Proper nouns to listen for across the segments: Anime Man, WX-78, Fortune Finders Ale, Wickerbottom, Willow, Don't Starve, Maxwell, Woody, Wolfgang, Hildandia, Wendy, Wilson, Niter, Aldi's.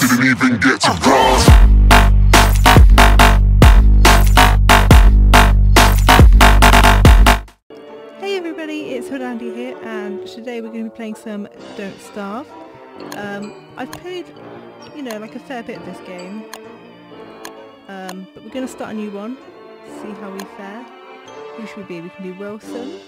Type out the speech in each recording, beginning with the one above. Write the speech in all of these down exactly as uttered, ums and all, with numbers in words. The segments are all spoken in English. didn't even get to cross. It's Hildandia here, and today we're going to be playing some Don't Starve. Um, I've played, you know, like a fair bit of this game, um, but we're going to start a new one, see how we fare. Who should we be? We can be Wilson.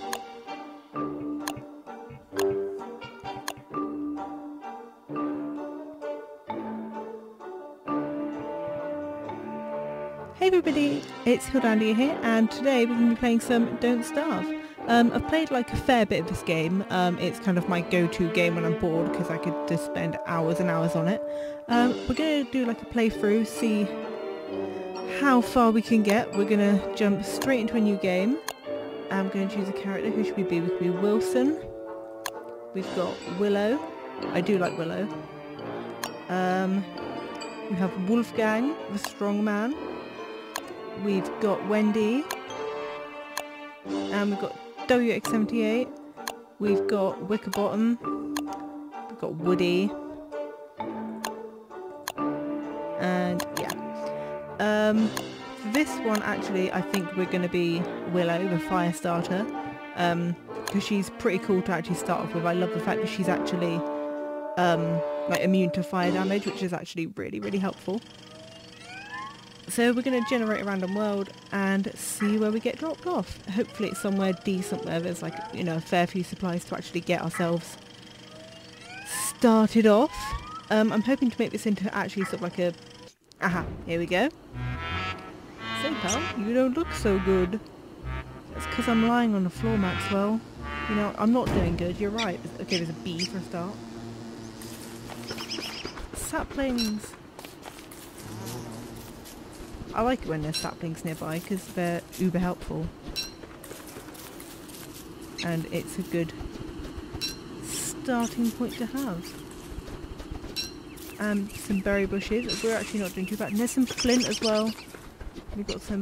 Hey everybody, it's Hildandia here, and today we're going to be playing some Don't Starve. Um, I've played like a fair bit of this game. Um, it's kind of my go-to game when I'm bored because I could just spend hours and hours on it. Um, we're going to do like a playthrough, see how far we can get. We're going to jump straight into a new game. I'm going to choose a character. Who should we be? We could be Wilson. We've got Willow. I do like Willow. Um, we have Wolfgang, the strong man. We've got Wendy. And we've got W X seventy-eight, we've got Wickerbottom, we've got Woody, and yeah. Um, this one actually, I think we're going to be Willow, the fire starter, um, because she's pretty cool to actually start off with. I love the fact that she's actually um, like immune to fire damage, which is actually really, really helpful. So we're going to generate a random world and see where we get dropped off. Hopefully it's somewhere decent where there's like, you know, a fair few supplies to actually get ourselves started off. Um, I'm hoping to make this into actually sort of like a... Aha, here we go. So pal, you don't look so good. That's because I'm lying on the floor, Maxwell. You know, I'm not doing good, you're right. Okay, there's a bee for a start. Saplings. I like it when there's saplings nearby because they're uber helpful. And it's a good starting point to have. And um, some berry bushes. We're actually not doing too bad. And there's some flint as well. We've got some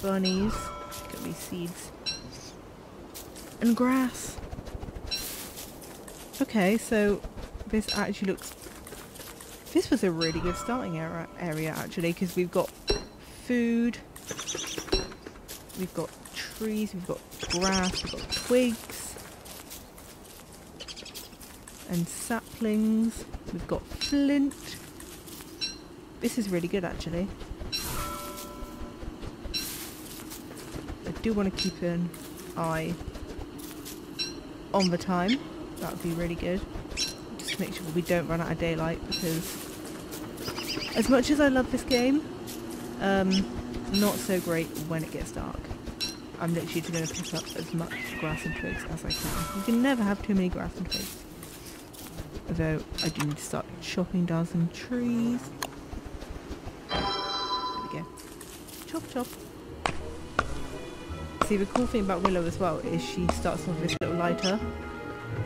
bunnies. Got these seeds. And grass. Okay, so this actually looks... This was a really good starting area actually, because we've got food, we've got trees, we've got grass, we've got twigs and saplings, we've got flint. This is really good actually. I do want to keep an eye on the time, that would be really good. Make sure we don't run out of daylight, because as much as I love this game, um, not so great when it gets dark. I'm literally going to pick up as much grass and twigs as I can. You can never have too many grass and twigs. Although I do need to start chopping down some trees. There we go. Chop chop. See, the cool thing about Willow as well is she starts off with this little lighter.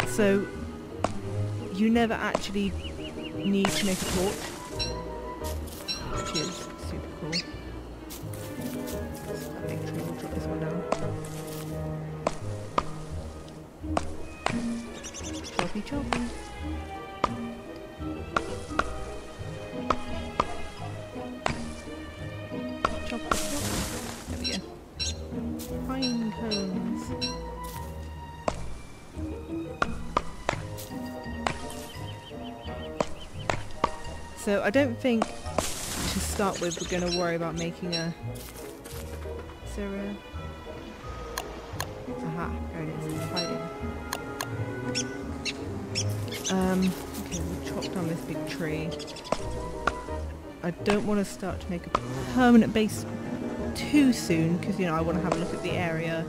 So you never actually need to make a torch, which is super cool. I think we'll drop this one down. Choppy choppy. Choppy choppy. There we go. Pine cones. So I don't think, to start with, we're going to worry about making a... Is there a... Aha, there it is, it's hiding. Um, okay, we'll chop down this big tree. I don't want to start to make a permanent base too soon, because, you know, I want to have a look at the area.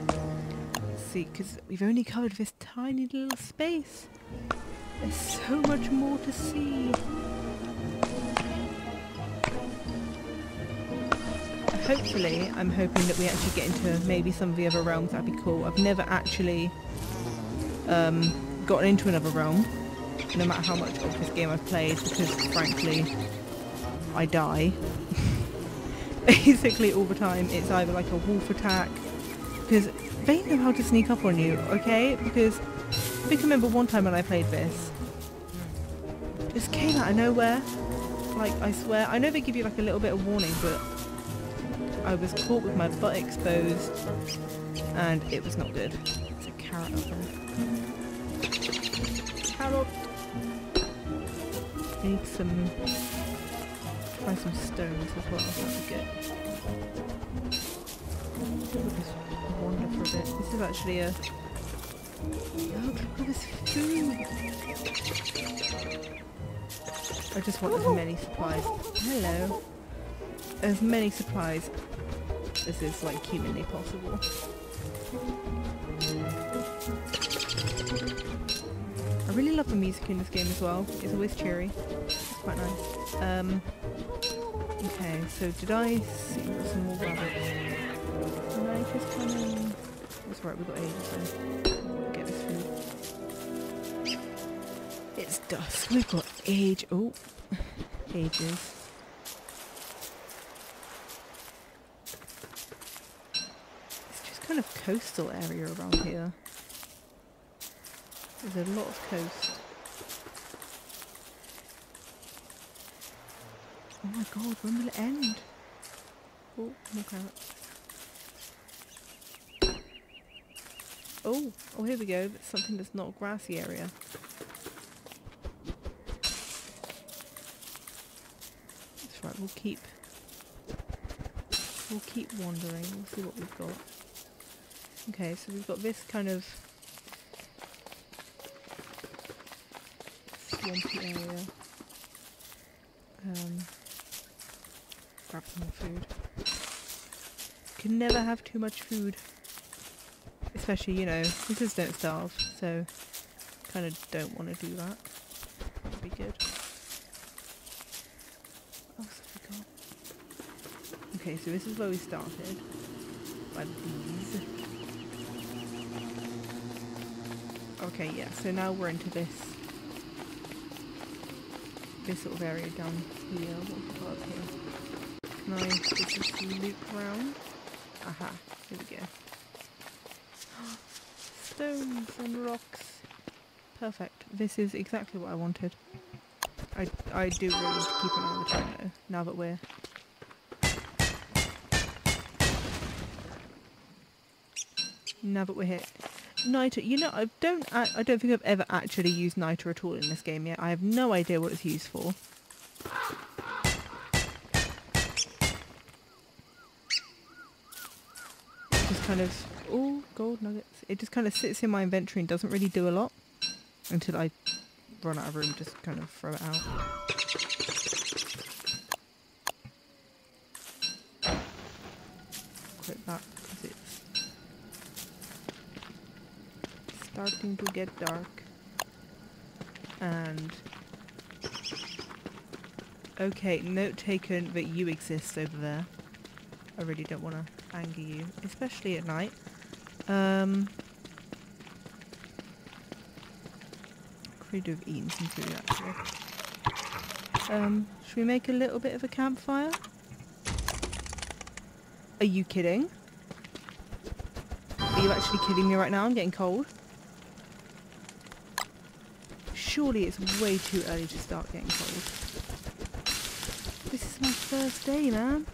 Let's see, because we've only covered this tiny little space. There's so much more to see. Hopefully, I'm hoping that we actually get into maybe some of the other realms. That'd be cool. I've never actually um, gotten into another realm, no matter how much of this game I've played, because frankly, I die. Basically all the time, it's either like a wolf attack, because they know how to sneak up on you, okay? Because I think I remember one time when I played this, it just came out of nowhere. like, I swear, I know they give you like a little bit of warning, but I was caught with my butt exposed and it was not good. It's a carrot up there. Carrot! Need some... try some stones as well, that would get. Just wander for a bit. This is actually a... look, look at this food! I just want as many supplies. Hello. As many supplies as is like humanly possible. I really love the music in this game as well. It's always cheery. It's quite nice. Um, okay, so did I see some more rabbits? Can I just come in? That's right, we've got ages, so we'll get this food. It's dusk. We've got age. Oh, ages. It's just kind of coastal area around here. There's a lot of coast. Oh my god, when will it end? Oh, more carrots. Oh, oh, here we go. That's something that's not a grassy area. That's right, we'll keep... we'll keep wandering. We'll see what we've got. Okay, so we've got this kind of... swampy area. Um, grab some more food. Can never have too much food, especially, you know, this is Don't Starve, so kind of don't want to do that. That'd be good. What else have we got? Okay, so this is where we started. By these. Okay, yeah. So now we're into this. This sort of area down here. What about here? Can I just loop round? Aha, here we go. Stones and rocks. Perfect. This is exactly what I wanted. I, I do really need to keep an eye on the train though, now that we're... now that we're here. Niter, you know, I don't I, I don't think I've ever actually used niter at all in this game yet. I have no idea what it's used for. It just kind of, oh, gold nuggets. It just kind of sits in my inventory and doesn't really do a lot until I run out of room, just kind of throw it out. Quit that. Starting to get dark, and okay, note taken that you exist over there. I really don't want to anger you, especially at night. Um, I could do have eaten some food actually. Um, should we make a little bit of a campfire? Are you kidding? Are you actually kidding me right now? I'm getting cold. Surely it's way too early to start getting cold. This is my first day, man.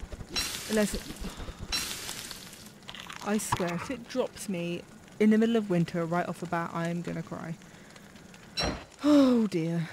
Unless it... I swear, if it drops me in the middle of winter right off the bat, I am gonna cry. Oh dear.